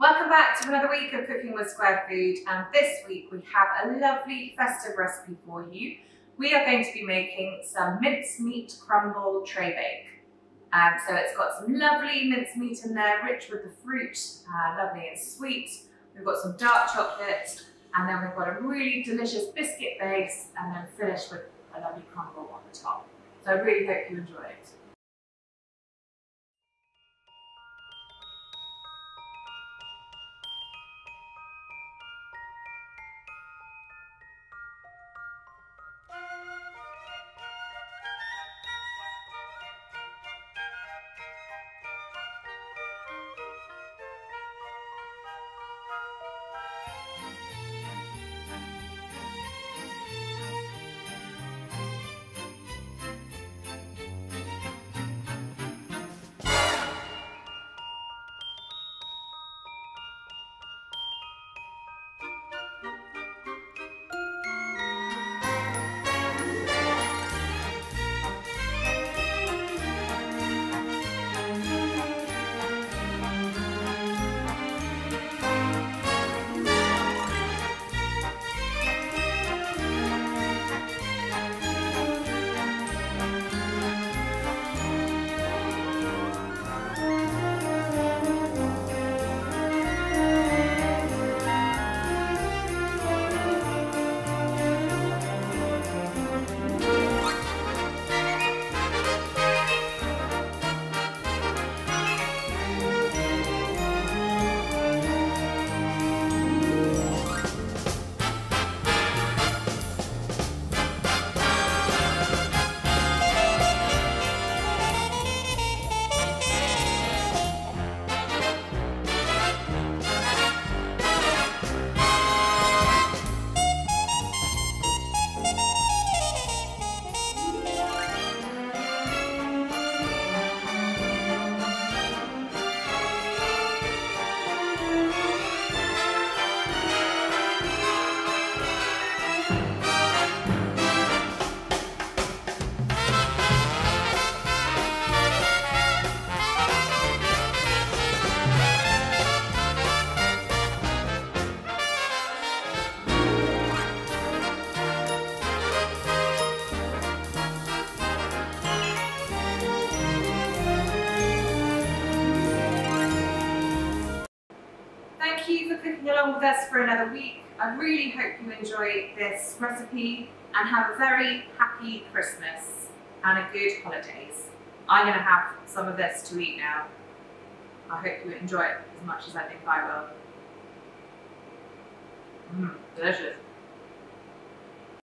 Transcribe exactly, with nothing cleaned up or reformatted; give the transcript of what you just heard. Welcome back to another week of Cooking with Square Food, and this week we have a lovely festive recipe for you. We are going to be making some mincemeat crumble tray bake. Um, so it's got some lovely mincemeat in there, rich with the fruit, uh, lovely and sweet. We've got some dark chocolate, and then we've got a really delicious biscuit base, and then finished with a lovely crumble on the top. So I really hope you enjoy it. Thank you for cooking along with us for another week. I really hope you enjoy this recipe and have a very happy Christmas and a good holidays. I'm going to have some of this to eat now. I hope you enjoy it as much as I think I will. Mmm, delicious.